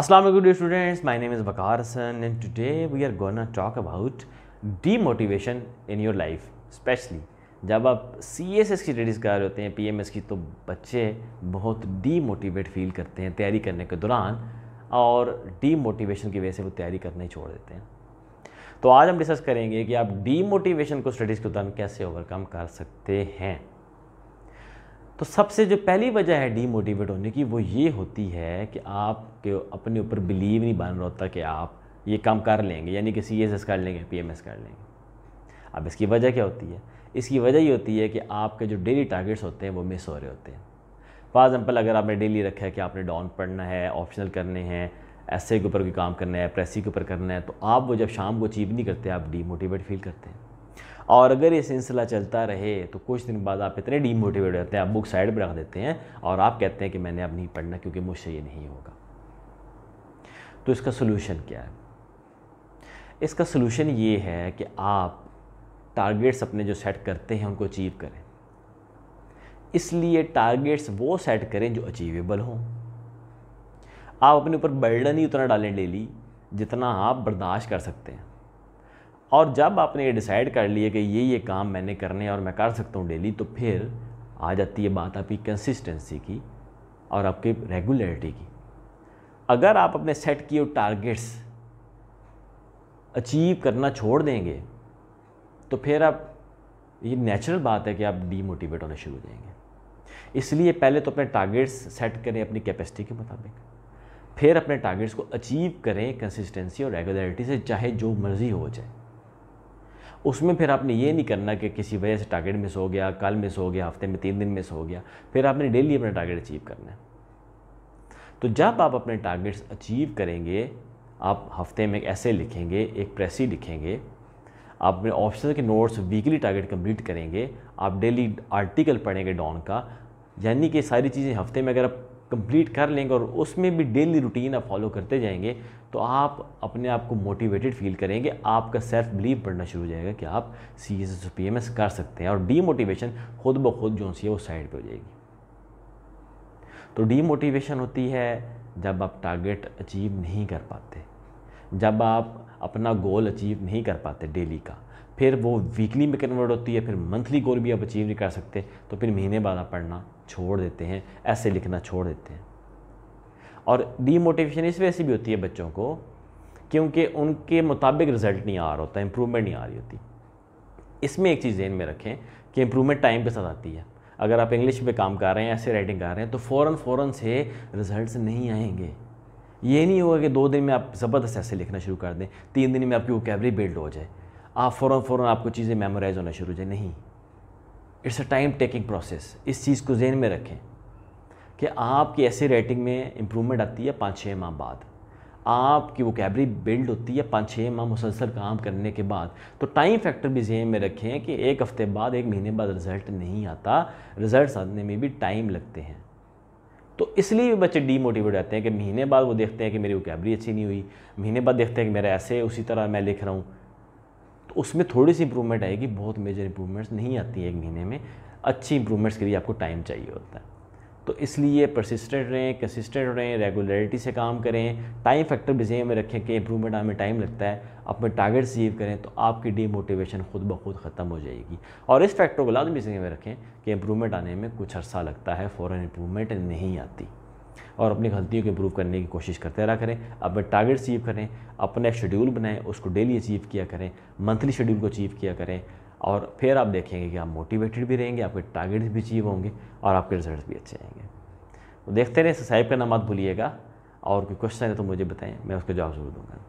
Assalamu alaikum dear students, my name is Waqar Hassan and today we are gonna talk about demotivation in your life. Especially जब आप CSS की studies कर रहे होते हैं PMS की, तो बच्चे बहुत डीमोटिवेट फील करते हैं तैयारी करने के दौरान, और डीमोटिवेशन की वजह से वो तैयारी करना ही छोड़ देते हैं। तो आज हम डिस्कस करेंगे कि आप डीमोटिवेशन को स्टडीज़ के दौरान कैसे ओवरकम कर सकते हैं। तो सबसे जो पहली वजह है डीमोटिवेट होने की, वो ये होती है कि आपके अपने ऊपर बिलीव नहीं बन रहा होता कि आप ये काम कर लेंगे, यानी कि CSS कर लेंगे, PMS कर लेंगे। अब इसकी वजह क्या होती है? इसकी वजह ये होती है कि आपके जो डेली टारगेट्स होते हैं वो मिस हो रहे होते हैं। फॉर एग्जांपल, अगर आपने डेली रखा है कि आपने डाउन पढ़ना है, ऑप्शनल करने हैं, एसए के ऊपर कोई काम करना है, प्रेसी के ऊपर करना है, तो आप वो जब शाम को अचीव नहीं करते, आप डीमोटिवेट फील करते हैं। और अगर ये सिलसिला चलता रहे तो कुछ दिन बाद आप इतने डीमोटिवेट होते हैं, आप बुक साइड पर रख देते हैं और आप कहते हैं कि मैंने अब नहीं पढ़ना क्योंकि मुझसे ये नहीं होगा। तो इसका सलूशन क्या है? इसका सलूशन ये है कि आप टारगेट्स अपने जो सेट करते हैं उनको अचीव करें। इसलिए टारगेट्स वो सेट करें जो अचीवेबल हों। आप अपने ऊपर बर्डन ही उतना डालें डेली जितना आप बर्दाश्त कर सकते हैं। और जब आपने ये डिसाइड कर लिया कि ये काम मैंने करने और मैं कर सकता हूँ डेली, तो फिर आ जाती है बात आपकी कंसिस्टेंसी की और आपकी रेगुलरिटी की। अगर आप अपने सेट किए टारगेट्स अचीव करना छोड़ देंगे तो फिर आप, ये नेचुरल बात है कि आप डीमोटिवेट होने शुरू हो जाएंगे। इसलिए पहले तो अपने टारगेट्स सेट करें अपनी कैपेसिटी के मुताबिक, फिर अपने टारगेट्स को अचीव करें कंसिस्टेंसी और रेगुलरिटी से, चाहे जो मर्ज़ी हो जाए। उसमें फिर आपने ये नहीं करना कि किसी वजह से टारगेट मिस हो गया, कल मिस हो गया, हफ्ते में 3 दिन मिस हो गया। फिर आपने डेली अपना टारगेट अचीव करना है। तो जब आप अपने टारगेट्स अचीव करेंगे, आप हफ्ते में एक एसे लिखेंगे, एक प्रेसी लिखेंगे, आप अपने ऑप्शनल के नोट्स वीकली टारगेट कंप्लीट करेंगे, आप डेली आर्टिकल पढ़ेंगे डॉन का, यानी कि सारी चीज़ें हफ्ते में अगर आप कंप्लीट कर लेंगे और उसमें भी डेली रूटीन आप फॉलो करते जाएंगे, तो आप अपने आप को मोटिवेटेड फील करेंगे। आपका सेल्फ बिलीव बढ़ना शुरू हो जाएगा कि आप CSS और PMS कर सकते हैं, और डीमोटिवेशन खुद ब खुद जो सी है वो साइड पे हो जाएगी। तो डीमोटिवेशन होती है जब आप टारगेट अचीव नहीं कर पाते, जब आप अपना गोल अचीव नहीं कर पाते डेली का, फिर वो वीकली में कन्वर्ट होती है, फिर मंथली गोल भी आप अचीव नहीं कर सकते, तो फिर महीने बाद आप पढ़ना छोड़ देते हैं, ऐसे लिखना छोड़ देते हैं। और डीमोटिवेशन इस वजह से भी होती है बच्चों को, क्योंकि उनके मुताबिक रिजल्ट नहीं आ रहा होता, इंप्रूवमेंट नहीं आ रही होती। इसमें एक चीज़ ध्यान में रखें कि इंप्रूवमेंट टाइम के साथ आती है। अगर आप इंग्लिश पे काम कर रहे हैं, ऐसे राइटिंग कर रहे हैं, तो फ़ौरन से रिजल्ट्स नहीं आएंगे। ये नहीं होगा कि 2 दिन में आप ज़बरदस्त ऐसे लिखना शुरू कर दें, 3 दिन में आपकी वोकैबुलरी बिल्ड हो जाए, आप फ़ौरन आपको चीज़ें मेमोराइज़ होना शुरू हो जाए। नहीं, it's a time taking process. इस चीज़ को ज़हन में रखें कि आपकी ऐसे रेटिंग में इंप्रूवमेंट आती है 5-6 माह बाद, आपकी वोकैबुलरी बिल्ड होती है 5-6 माह मुसलसल काम करने के बाद। तो टाइम फैक्टर भी ज़हन में रखें कि 1 हफ्ते बाद, 1 महीने बाद रिज़ल्ट नहीं आता, रिज़ल्ट आने में भी टाइम लगते हैं। तो इसलिए भी बच्चे डीमोटिवेट रहते हैं कि महीने बाद वो देखते हैं कि मेरी वोकैबुलरी अच्छी नहीं हुई, महीने बाद देखते हैं कि मेरा ऐसे उसी तरह मैं लिख रहा हूँ, तो उसमें थोड़ी सी इंप्रूवमेंट आएगी, बहुत मेजर इंप्रूवमेंट्स नहीं आती है 1 महीने में। अच्छी इंप्रूवमेंट्स के लिए आपको टाइम चाहिए होता है। तो इसलिए परसिस्टेंट रहें, कंसिस्टेंट रहें, रेगुलरिटी से काम करें, टाइम फैक्टर भी ज़हन में रखें कि इंप्रूवमेंट आने में टाइम लगता है, अपने टारगेट अचीव करें, तो आपकी डीमोटिवेशन खुद ब खुद ख़त्म हो जाएगी। और इस फैक्टर को लाजमी ज़हन में रखें कि इंप्रूवमेंट आने में कुछ अर्सा लगता है, फ़ौरन इंप्रूवमेंट नहीं आती, और अपनी गलतियों को इंप्रूव करने की कोशिश करते रहा करें। अपने टारगेट अचीव करें, अपना एक शेड्यूल बनाएं, उसको डेली अचीव किया करें, मंथली शेड्यूल को अचीव किया करें, और फिर आप देखेंगे कि आप मोटिवेटेड भी रहेंगे, आपके टारगेट्स भी अचीव होंगे और आपके रिजल्ट्स भी अच्छे आएंगे। तो देखते रहें, सब्सक्राइब करना मत भूलिएगा, और कोई क्वेश्चन है तो मुझे बताएं, मैं उसका जवाब ज़रूर दूँगा।